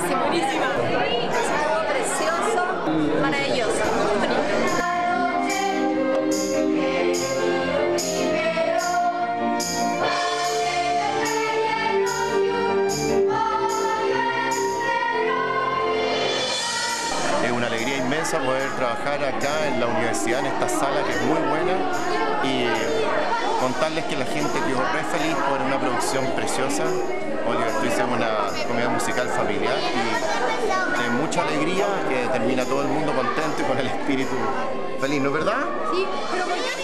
buenísimo. Buenísima. Es algo precioso, maravilloso, muy bonito. A poder trabajar acá en la universidad, en esta sala que es muy buena, y contarles que la gente quedó re feliz por una producción preciosa. Oliver Twist es una comedia musical familiar y de mucha alegría, que termina todo el mundo contento y con el espíritu feliz, ¿no es verdad? Sí, pero